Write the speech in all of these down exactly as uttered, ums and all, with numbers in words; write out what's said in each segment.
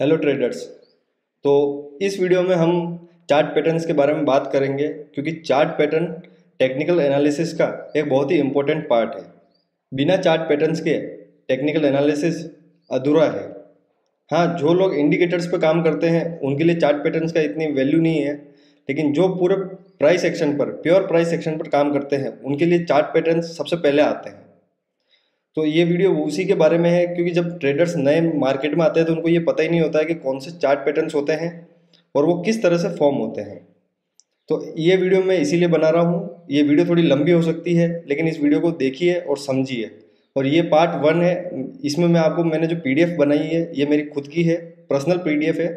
Hello traders, तो इस video में हम चार्ट पैटर्न्स के बारे में बात करेंगे क्योंकि चार्ट पैटर्न टेक्निकल एनालिसिस का एक बहुत ही इम्पोर्टेंट पार्ट है। बिना चार्ट पैटर्न्स के टेक्निकल एनालिसिस अधूरा है। हाँ, जो लोग इंडिकेटर्स पर काम करते हैं उनके लिए चार्ट पैटर्न्स का इतनी वैल्यू नहीं है, लेकिन जो पूरे प्राइस एक्शन पर प्योर प्राइस एक्शन पर काम करते हैं उनके लिए चार्ट पैटर्न्स सबसे पहले आते हैं। तो ये वीडियो उसी के बारे में है क्योंकि जब ट्रेडर्स नए मार्केट में आते हैं तो उनको ये पता ही नहीं होता है कि कौन से चार्ट पैटर्न्स होते हैं और वो किस तरह से फॉर्म होते हैं। तो ये वीडियो मैं इसीलिए बना रहा हूँ। ये वीडियो थोड़ी लंबी हो सकती है, लेकिन इस वीडियो को देखिए और समझिए। और ये पार्ट वन है, इसमें मैं आपको मैंने जो पी डी एफ बनाई है ये मेरी खुद की है, पर्सनल पी डी एफ है।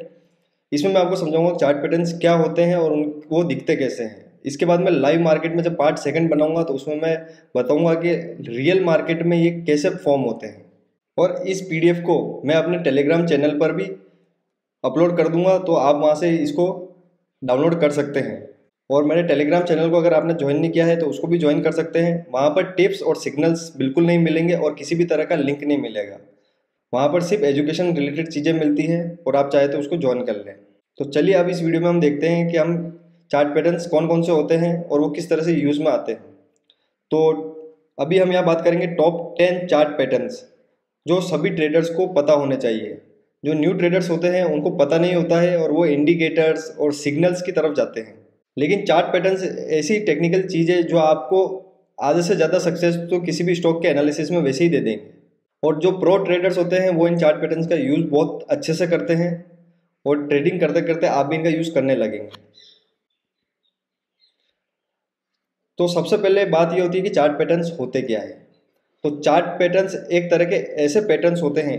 इसमें मैं आपको समझाऊँगा चार्ट पैटर्न्स क्या होते हैं और उन वो दिखते कैसे हैं। इसके बाद मैं लाइव मार्केट में जब पार्ट सेकंड बनाऊंगा तो उसमें मैं बताऊंगा कि रियल मार्केट में ये कैसे फॉर्म होते हैं। और इस पीडीएफ को मैं अपने टेलीग्राम चैनल पर भी अपलोड कर दूंगा, तो आप वहां से इसको डाउनलोड कर सकते हैं। और मेरे टेलीग्राम चैनल को अगर आपने ज्वाइन नहीं किया है तो उसको भी ज्वाइन कर सकते हैं। वहाँ पर टिप्स और सिग्नल्स बिल्कुल नहीं मिलेंगे और किसी भी तरह का लिंक नहीं मिलेगा। वहाँ पर सिर्फ एजुकेशन रिलेटेड चीज़ें मिलती हैं और आप चाहे तो उसको ज्वाइन कर लें। तो चलिए अब इस वीडियो में हम देखते हैं कि हम चार्ट पैटर्न्स कौन कौन से होते हैं और वो किस तरह से यूज़ में आते हैं। तो अभी हम यहाँ बात करेंगे टॉप टेन चार्ट पैटर्न्स, जो सभी ट्रेडर्स को पता होने चाहिए। जो न्यू ट्रेडर्स होते हैं उनको पता नहीं होता है और वो इंडिकेटर्स और सिग्नल्स की तरफ जाते हैं। लेकिन चार्ट पैटर्न्स ऐसी टेक्निकल चीज़ है जो आपको आधे से ज़्यादा सक्सेस तो किसी भी स्टॉक के एनालिसिस में वैसे ही दे देंगे। और जो प्रो ट्रेडर्स होते हैं वो इन चार्ट पैटर्न्स का यूज़ बहुत अच्छे से करते हैं और ट्रेडिंग करते करते आप भी इनका यूज़ करने लगेंगे। तो सबसे पहले बात ये होती है कि चार्ट पैटर्न्स होते क्या है। तो चार्ट पैटर्न्स एक तरह के ऐसे पैटर्न्स होते हैं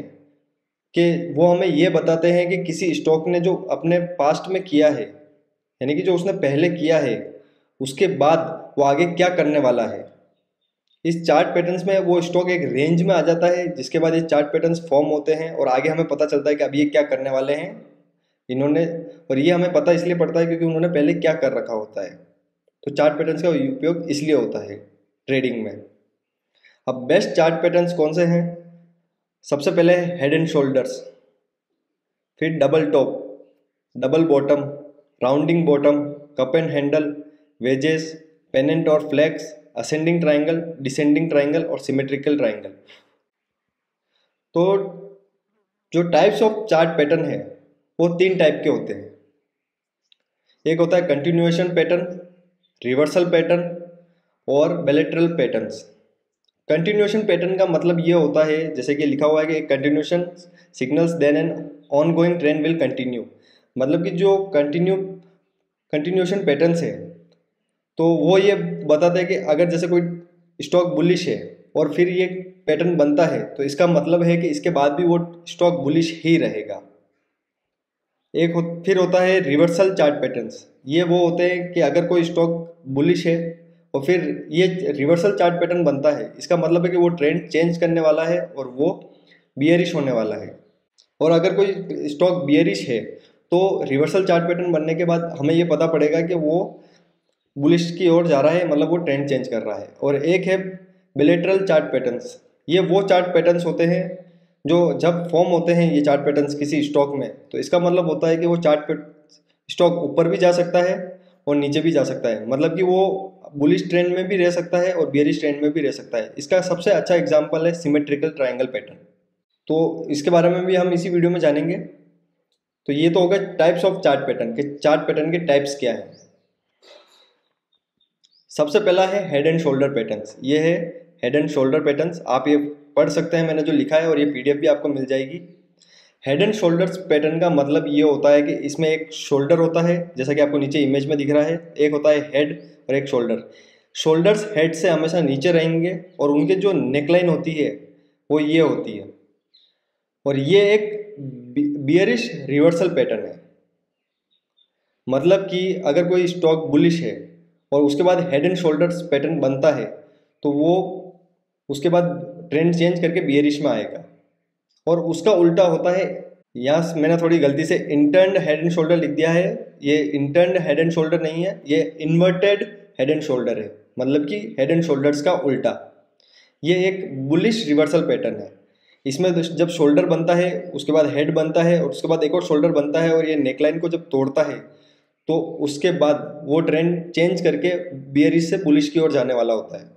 कि वो हमें ये बताते हैं कि किसी स्टॉक ने जो अपने पास्ट में किया है, यानी कि जो उसने पहले किया है, उसके बाद वो आगे क्या करने वाला है। इस चार्ट पैटर्न्स में वो स्टॉक एक रेंज में आ जाता है, जिसके बाद ये चार्ट पैटर्न्स फॉर्म होते हैं और आगे हमें पता चलता है कि अब ये क्या करने वाले हैं इन्होंने। और ये हमें पता इसलिए पड़ता है क्योंकि उन्होंने पहले क्या कर रखा होता है। तो चार्ट पैटर्न्स का उपयोग इसलिए होता है ट्रेडिंग में। अब बेस्ट चार्ट पैटर्न्स कौन से हैं? सबसे पहले हेड एंड शोल्डर्स, फिर double top, double bottom, rounding bottom, cup and handle, wedges, pennant और flags, ascending triangle, descending triangle और सिमेट्रिकल ट्रायंगल। तो जो टाइप्स ऑफ चार्ट पैटर्न है वो तीन टाइप के होते हैं। एक होता है कंटिन्यूएशन पैटर्न, रिवर्सल पैटर्न और बिलेटरल पैटर्न्स। कंटिन्यूएशन पैटर्न का मतलब ये होता है, जैसे कि लिखा हुआ है कि continuation signals then an ongoing trend will continue, मतलब कि जो कंटिन्यू कंटिन्यूएशन पैटर्न्स है तो वो ये बताते हैं कि अगर जैसे कोई स्टॉक बुलिश है और फिर ये पैटर्न बनता है तो इसका मतलब है कि इसके बाद भी वो स्टॉक बुलिश ही रहेगा। एक हो, फिर होता है रिवर्सल चार्ट पैटर्न्स। ये वो होते हैं कि अगर कोई स्टॉक बुलिश है और फिर ये रिवर्सल चार्ट पैटर्न बनता है, इसका मतलब है कि वो ट्रेंड चेंज करने वाला है और वो बियरिश होने वाला है। और अगर कोई स्टॉक बियरिश है तो रिवर्सल चार्ट पैटर्न बनने के बाद हमें ये पता पड़ेगा कि वो बुलिश की ओर जा रहा है, मतलब वो ट्रेंड चेंज कर रहा है। और एक है बिलेटरल चार्ट पैटर्न्स। ये वो चार्ट पैटर्न्स होते हैं जो जब फॉर्म होते हैं ये चार्ट पैटर्न्स किसी स्टॉक में, तो इसका मतलब होता है कि वो चार्ट स्टॉक ऊपर भी जा सकता है और नीचे भी जा सकता है, मतलब कि वो बुलिश ट्रेंड में भी रह सकता है और बेयरिश ट्रेंड में भी रह सकता है। इसका सबसे अच्छा एग्जांपल है सिमेट्रिकल ट्रायंगल पैटर्न, तो इसके बारे में भी हम इसी वीडियो में जानेंगे। तो ये तो होगा टाइप्स ऑफ चार्ट पैटर्न के चार्ट पैटर्न के टाइप्स क्या हैं। सबसे पहला है हेड एंड शोल्डर पैटर्न्स। ये है हेड एंड शोल्डर पैटर्न्स, आप ये पढ़ सकते हैं, मैंने जो लिखा है और ये पीडीएफ भी आपको मिल जाएगी। हेड एंड शोल्डर्स पैटर्न का मतलब ये होता है कि इसमें एक शोल्डर होता है, जैसा कि आपको नीचे इमेज में दिख रहा है, एक होता है हेड और एक शोल्डर। शोल्डर्स हेड से हमेशा नीचे रहेंगे और उनके जो नेकलाइन होती है वो ये होती है। और ये एक बियरिश रिवर्सल पैटर्न है, मतलब कि अगर कोई स्टॉक बुलिश है और उसके बाद हेड एंड शोल्डर्स पैटर्न बनता है तो वो उसके बाद ट्रेंड चेंज करके बियरिश में आएगा। और उसका उल्टा होता है, यहाँ मैंने थोड़ी गलती से इंटर्न्ड हेड एंड शोल्डर लिख दिया है, ये इंटर्न्ड हेड एंड शोल्डर नहीं है, ये इन्वर्टेड हेड एंड शोल्डर है, मतलब कि हेड एंड शोल्डर्स का उल्टा। ये एक बुलिश रिवर्सल पैटर्न है। इसमें जब शोल्डर बनता है, उसके बाद हेड बनता है और उसके बाद एक और शोल्डर बनता है और ये नेकलाइन को जब तोड़ता है तो उसके बाद वो ट्रेंड चेंज करके बियरिश से बुलिश की ओर जाने वाला होता है।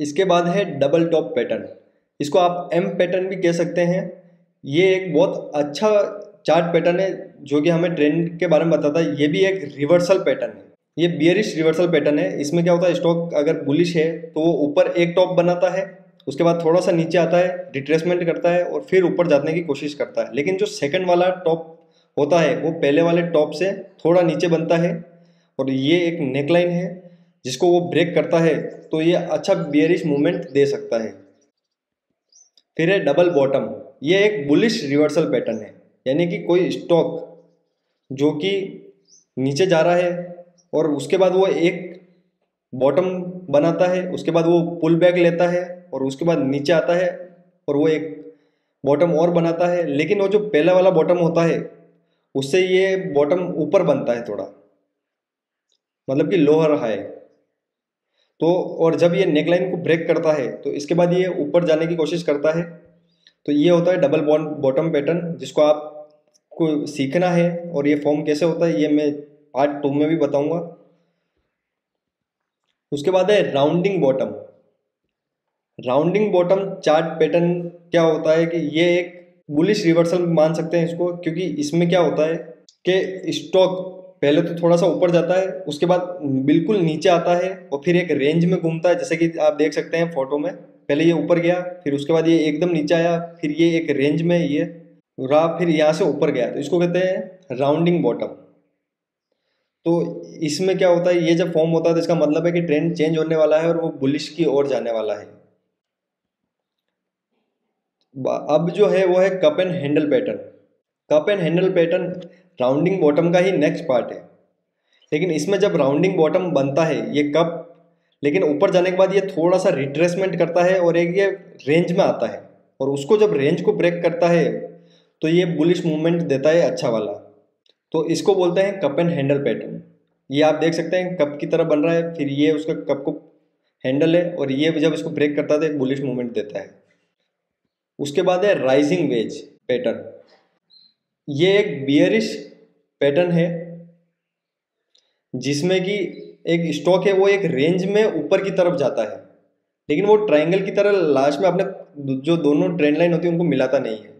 इसके बाद है डबल टॉप पैटर्न, इसको आप एम पैटर्न भी कह सकते हैं। ये एक बहुत अच्छा चार्ट पैटर्न है जो कि हमें ट्रेंड के बारे में बताता है। ये भी एक रिवर्सल पैटर्न है, ये बियरिश रिवर्सल पैटर्न है। इसमें क्या होता है, स्टॉक अगर बुलिश है तो वो ऊपर एक टॉप बनाता है, उसके बाद थोड़ा सा नीचे आता है, रिट्रेसमेंट करता है और फिर ऊपर जाने की कोशिश करता है। लेकिन जो सेकंड वाला टॉप होता है वो पहले वाले टॉप से थोड़ा नीचे बनता है और ये एक नेकलाइन है जिसको वो ब्रेक करता है, तो ये अच्छा बियरिश मूवमेंट दे सकता है। फिर है डबल बॉटम, ये एक बुलिश रिवर्सल पैटर्न है, यानी कि कोई स्टॉक जो कि नीचे जा रहा है और उसके बाद वो एक बॉटम बनाता है, उसके बाद वो पुल बैक लेता है और उसके बाद नीचे आता है और वो एक बॉटम और बनाता है। लेकिन वो जो पहला वाला बॉटम होता है उससे ये बॉटम ऊपर बनता है थोड़ा, मतलब कि लोअर हाई तो, और जब ये नेकलाइन को ब्रेक करता है तो इसके बाद ये ऊपर जाने की कोशिश करता है। तो ये होता है डबल बॉटम पैटर्न, जिसको आप को सीखना है और ये फॉर्म कैसे होता है ये मैं पार्ट टू में भी बताऊंगा। उसके बाद है rounding bottom. Rounding bottom chart pattern क्या होता है कि ये एक बुलिश रिवर्सल मान सकते हैं इसको, क्योंकि इसमें क्या होता है कि स्टॉक पहले तो थोड़ा सा ऊपर जाता है, उसके बाद बिल्कुल नीचे आता है और फिर एक रेंज में घूमता है। जैसे कि आप देख सकते हैं फोटो में, पहले ये ऊपर गया, फिर उसके बाद ये एकदम नीचे आया, फिर ये एक रेंज में ये रहा, फिर यहाँ से ऊपर गया, तो इसको कहते हैं राउंडिंग बॉटम। तो इसमें क्या होता है, ये जब फॉर्म होता है तो इसका मतलब है कि ट्रेंड चेंज होने वाला है और वो बुलिश की ओर जाने वाला है। अब जो है वो है cup and handle pattern. Cup and handle pattern rounding bottom का ही नेक्स्ट पार्ट है, लेकिन इसमें जब राउंडिंग बॉटम बनता है ये कप, लेकिन ऊपर जाने के बाद ये थोड़ा सा रिट्रेसमेंट करता है और एक ये रेंज में आता है और उसको जब रेंज को ब्रेक करता है तो ये बुलिश मूवमेंट देता है अच्छा वाला, तो इसको बोलते हैं कप एंड हैंडल पैटर्न। ये आप देख सकते हैं कप की तरह बन रहा है, फिर ये उसका कप को हैंडल है और ये जब इसको ब्रेक करता है तो एक बुलिश मूवमेंट देता है। उसके बाद है राइजिंग वेज पैटर्न, ये एक बियरिश पैटर्न है जिसमें कि एक स्टॉक है वो एक रेंज में ऊपर की तरफ जाता है, लेकिन वो ट्रायंगल की तरह लास्ट में अपने जो दोनों ट्रेंड लाइन होती है उनको मिलाता नहीं है।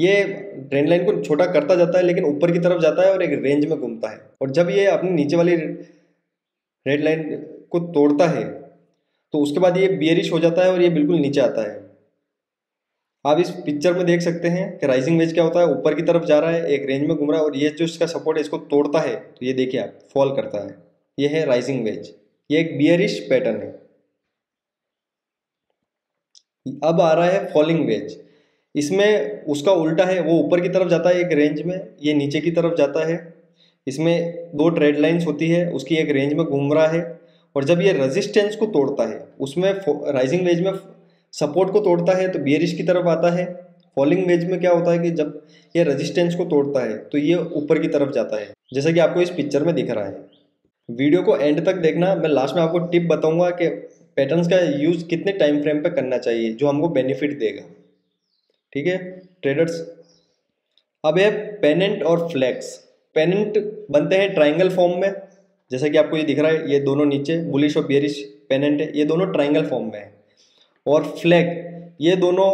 ये ट्रेंड लाइन को छोटा करता जाता है लेकिन ऊपर की तरफ जाता है और एक रेंज में घूमता है, और जब ये अपनी नीचे वाली रेड लाइन को तोड़ता है तो उसके बाद ये बियरिश हो जाता है और ये बिल्कुल नीचे आता है। आप इस पिक्चर में देख सकते हैं कि राइजिंग वेज क्या होता है, ऊपर की तरफ जा रहा है, एक रेंज में घूम रहा है और ये जो इसका सपोर्ट है इसको तोड़ता है तो ये देखिए आप फॉल करता है, ये है राइजिंग वेज। ये एक बियरिश पैटर्न है। अब आ रहा है फॉलिंग वेज, इसमें उसका उल्टा है, वो ऊपर की तरफ जाता है एक रेंज में, ये नीचे की तरफ जाता है। इसमें दो ट्रेड लाइन्स होती है, उसकी एक रेंज में घूम रहा है और जब ये रेजिस्टेंस को तोड़ता है, उसमें राइजिंग वेज में सपोर्ट को तोड़ता है तो बियरिश की तरफ आता है। फॉलिंग वेज में क्या होता है कि जब ये रेजिस्टेंस को तोड़ता है तो ये ऊपर की तरफ जाता है, जैसा कि आपको इस पिक्चर में दिख रहा है। वीडियो को एंड तक देखना, मैं लास्ट में आपको टिप बताऊंगा कि पैटर्न्स का यूज़ कितने टाइम फ्रेम पे करना चाहिए जो हमको बेनिफिट देगा, ठीक है ट्रेडर्स। अब ये पेनेंट और फ्लैक्स, पेनेंट बनते हैं ट्राइंगल फॉर्म में, जैसा कि आपको ये दिख रहा है, ये दोनों नीचे बुलिश और बियरिश पेनेंट है, ये दोनों ट्राइंगल फॉर्म में है, और फ्लैग ये दोनों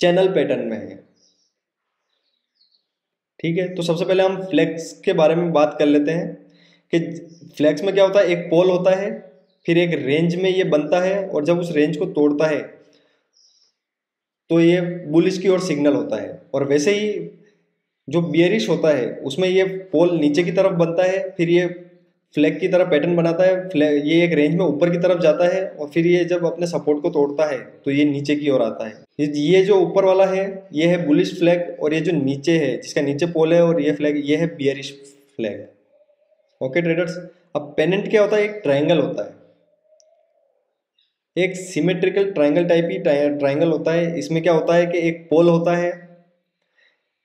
चैनल पैटर्न में है, ठीक है। तो सबसे पहले हम फ्लैग्स के बारे में बात कर लेते हैं कि फ्लैग्स में क्या होता है, एक पोल होता है, फिर एक रेंज में ये बनता है और जब उस रेंज को तोड़ता है तो ये बुलिश की ओर सिग्नल होता है, और वैसे ही जो बियरिश होता है उसमें ये पोल नीचे की तरफ बनता है, फिर ये फ्लैग की तरह पैटर्न बनाता है, फ्लैग ये एक रेंज में ऊपर की तरफ जाता है और फिर ये जब अपने सपोर्ट को तोड़ता है तो ये नीचे की ओर आता है। ये जो ऊपर वाला है ये है बुलिश फ्लैग, और ये जो नीचे है जिसका नीचे पोल है और ये फ्लैग, ये है बियरिश फ्लैग। ओके ट्रेडर्स, अब पेनेंट क्या होता है, एक ट्राइंगल होता है, एक सिमेट्रिकल ट्राइंगल टाइप ही ट्राइंगल होता है। इसमें क्या होता है कि एक पोल होता है,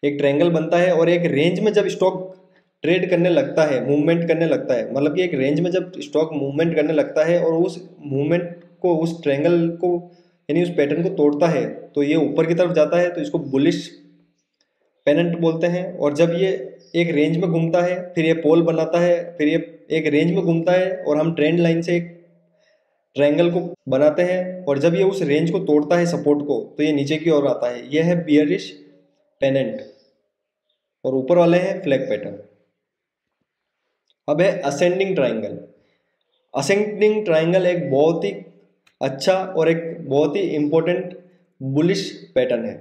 एक ट्राइंगल बनता है और एक रेंज में जब स्टॉक ट्रेड करने लगता है, मूवमेंट करने लगता है, मतलब कि एक रेंज में जब स्टॉक मूवमेंट करने लगता है और उस मूवमेंट को, उस ट्रायंगल को यानी उस पैटर्न को तोड़ता है तो ये ऊपर की तरफ जाता है, तो इसको बुलिश पेनेंट बोलते हैं। और जब ये एक रेंज में घूमता है फिर ये पोल बनाता है, फिर ये एक रेंज में घूमता है और हम ट्रेंड लाइन से एक ट्रायंगल को बनाते हैं, और जब ये उस रेंज को तोड़ता है सपोर्ट को तो ये नीचे की ओर आता है। यह है बियरिश पेनेंट और ऊपर वाले हैं फ्लैग पैटर्न। अब है असेंडिंग ट्रायंगल। असेंडिंग ट्रायंगल एक बहुत ही अच्छा और एक बहुत ही इम्पोर्टेंट बुलिश पैटर्न है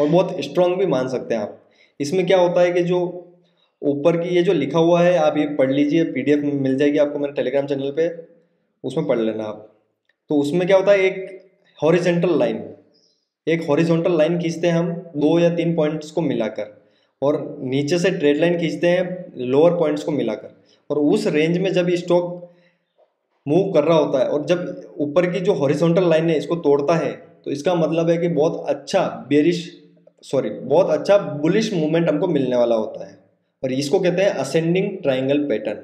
और बहुत स्ट्रांग भी मान सकते हैं आप। इसमें क्या होता है कि जो ऊपर की ये जो लिखा हुआ है आप ये पढ़ लीजिए, पीडीएफ मिल जाएगी आपको मेरे टेलीग्राम चैनल पे, उसमें पढ़ लेना आप। तो उसमें क्या होता है, एक हॉरिजॉन्टल लाइन एक हॉरिजॉन्टल लाइन खींचते हैं हम दो या तीन पॉइंट्स को मिलाकर, और नीचे से ट्रेड लाइन खींचते हैं लोअर पॉइंट्स को मिलाकर। और उस रेंज में जब स्टॉक मूव कर रहा होता है और जब ऊपर की जो हॉरिजॉन्टल लाइन है इसको तोड़ता है तो इसका मतलब है कि बहुत अच्छा बेरिश सॉरी बहुत अच्छा बुलिश मूवमेंट हमको मिलने वाला होता है, और इसको कहते हैं असेंडिंग ट्रायंगल पैटर्न।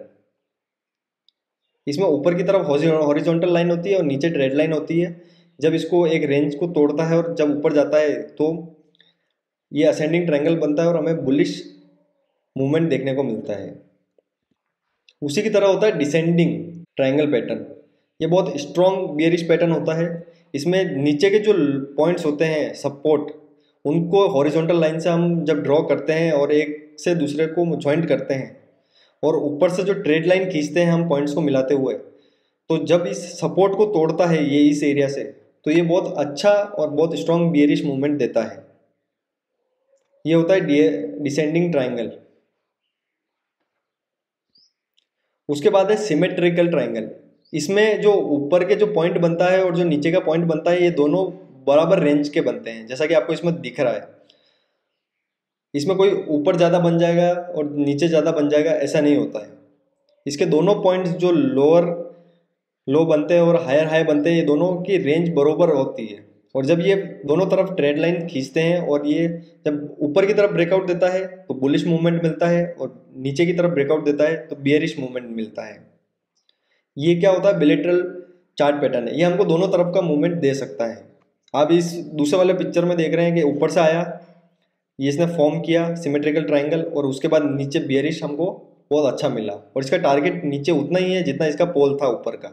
इसमें ऊपर की तरफ हॉरिजॉन्टल लाइन होती है और नीचे ट्रेड लाइन होती है। जब इसको एक रेंज को तोड़ता है और जब ऊपर जाता है तो ये असेंडिंग ट्रायंगल बनता है और हमें बुलिश मूवमेंट देखने को मिलता है। उसी की तरह होता है डिसेंडिंग ट्रायंगल पैटर्न। ये बहुत स्ट्रॉन्ग बेयरिश पैटर्न होता है। इसमें नीचे के जो पॉइंट्स होते हैं सपोर्ट उनको हॉरिजॉन्टल लाइन से हम जब ड्रॉ करते हैं और एक से दूसरे को जॉइंट करते हैं, और ऊपर से जो ट्रेड लाइन खींचते हैं हम पॉइंट्स को मिलाते हुए, तो जब इस सपोर्ट को तोड़ता है ये इस एरिया से तो ये बहुत अच्छा और बहुत स्ट्रॉन्ग बेयरिश मूवमेंट देता है। ये होता है डिसेंडिंग ट्रायंगल। उसके बाद है सिमेट्रिकल ट्रायंगल। इसमें जो ऊपर के जो पॉइंट बनता है और जो नीचे का पॉइंट बनता है ये दोनों बराबर रेंज के बनते हैं, जैसा कि आपको इसमें दिख रहा है। इसमें कोई ऊपर ज़्यादा बन जाएगा और नीचे ज़्यादा बन जाएगा ऐसा नहीं होता है। इसके दोनों पॉइंट्स जो लोअर लो बनते हैं और हायर हाई बनते हैं ये दोनों की रेंज बराबर होती है, और जब ये दोनों तरफ ट्रेड लाइन खींचते हैं और ये जब ऊपर की तरफ ब्रेकआउट देता है तो बुलिश मूवमेंट मिलता है, और नीचे की तरफ ब्रेकआउट देता है तो बेयरिश मूवमेंट मिलता है। ये क्या होता है, बिलेटरल चार्ट पैटर्न है। ये हमको दोनों तरफ का मूवमेंट दे सकता है। आप इस दूसरे वाले पिक्चर में देख रहे हैं कि ऊपर से आया, ये इसने फॉर्म किया सिमेट्रिकल ट्रायंगल, और उसके बाद नीचे बेयरिश हमको बहुत अच्छा मिला, और इसका टारगेट नीचे उतना ही है जितना इसका पोल था ऊपर का।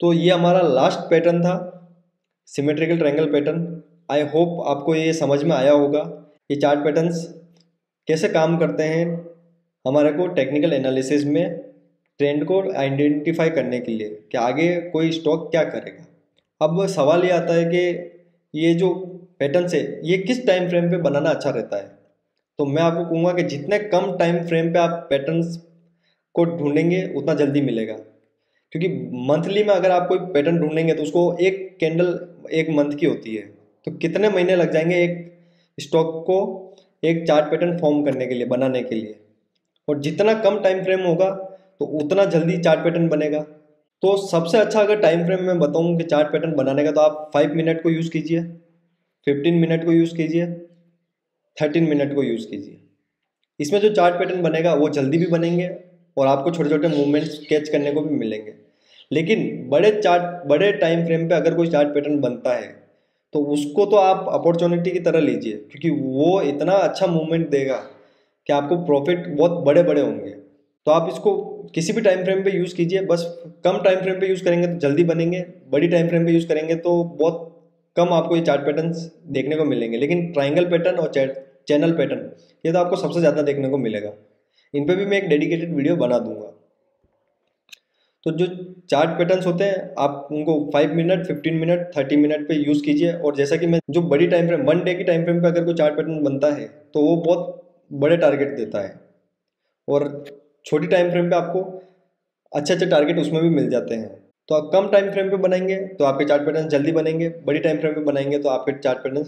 तो ये हमारा लास्ट पैटर्न था, symmetrical triangle pattern. I hope आपको ये समझ में आया होगा ये चार्ट पैटर्न्स कैसे काम करते हैं हमारे को टेक्निकल एनालिसिस में ट्रेंड को आइडेंटिफाई करने के लिए कि आगे कोई स्टॉक क्या करेगा। अब सवाल ये आता है कि ये जो पैटर्न से ये किस टाइम फ्रेम पे बनाना अच्छा रहता है, तो मैं आपको कहूँगा कि जितने कम टाइम फ्रेम पे आप पैटर्न्स को ढूंढेंगे उतना जल्दी मिलेगा, क्योंकि मंथली में अगर आप कोई पैटर्न ढूंढेंगे तो उसको एक कैंडल एक मंथ की होती है, तो कितने महीने लग जाएंगे एक स्टॉक को एक चार्ट पैटर्न फॉर्म करने के लिए, बनाने के लिए। और जितना कम टाइम फ्रेम होगा तो उतना जल्दी चार्ट पैटर्न बनेगा। तो सबसे अच्छा अगर टाइम फ्रेम में बताऊं कि चार्ट पैटर्न बनाने का, तो आप फाइव मिनट को यूज़ कीजिए, फिफ्टीन मिनट को यूज़ कीजिए, थर्टीन मिनट को यूज़ कीजिए। इसमें जो चार्ट पैटर्न बनेगा वो जल्दी भी बनेंगे और आपको छोटे छोटे मूवमेंट्स कैच करने को भी मिलेंगे। लेकिन बड़े चार्ट बड़े टाइम फ्रेम पर अगर कोई चार्ट पैटर्न बनता है तो उसको तो आप अपॉर्चुनिटी की तरह लीजिए, क्योंकि वो इतना अच्छा मूवमेंट देगा कि आपको प्रॉफिट बहुत बड़े बड़े होंगे। तो आप इसको किसी भी टाइम फ्रेम पे यूज़ कीजिए, बस कम टाइम फ्रेम पे यूज़ करेंगे तो जल्दी बनेंगे, बड़ी टाइम फ्रेम पे यूज़ करेंगे तो बहुत कम आपको ये चार्ट पैटर्न्स देखने को मिलेंगे। लेकिन ट्रायंगल पैटर्न और चैनल पैटर्न ये तो आपको सबसे ज़्यादा देखने को मिलेगा। इन पे भी मैं एक डेडिकेटेड वीडियो बना दूंगा। तो जो चार्ट पैटर्न्स होते हैं आप उनको five minute fifteen minute thirty minute पर यूज़ कीजिए, और जैसा कि मैं जो बड़ी टाइम फ्रेम वन डे की टाइम फ्रेम पर अगर कोई चार्ट पैटर्न बनता है तो वो बहुत बड़े टारगेट देता है, और छोटी टाइम फ्रेम पे आपको अच्छे अच्छे टारगेट उसमें भी मिल जाते हैं। तो आप कम टाइम फ्रेम पे बनाएंगे तो आपके चार्ट पैटर्न जल्दी बनेंगे, बड़ी टाइम फ्रेम पे बनाएंगे तो आपके चार्ट पैटर्न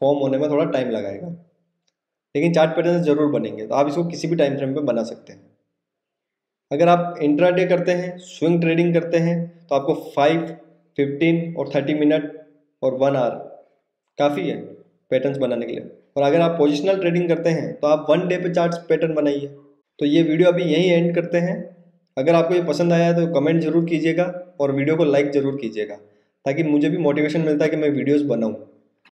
फॉर्म होने में थोड़ा टाइम लगाएगा, लेकिन चार्ट पैटर्न ज़रूर बनेंगे। तो आप इसको किसी भी टाइम फ्रेम पे बना सकते हैं। अगर आप इंट्राडे करते हैं, स्विंग ट्रेडिंग करते हैं, तो आपको फाइव फिफ्टीन और थर्टी मिनट और वन आवर काफ़ी है पैटर्न्स बनाने के लिए। और अगर आप पोजिशनल ट्रेडिंग करते हैं तो आप वन डे पर चार्ट पैटर्न बनाइए। तो ये वीडियो अभी यहीं एंड करते हैं। अगर आपको ये पसंद आया है तो कमेंट जरूर कीजिएगा और वीडियो को लाइक ज़रूर कीजिएगा, ताकि मुझे भी मोटिवेशन मिलता है कि मैं वीडियोस बनाऊँ।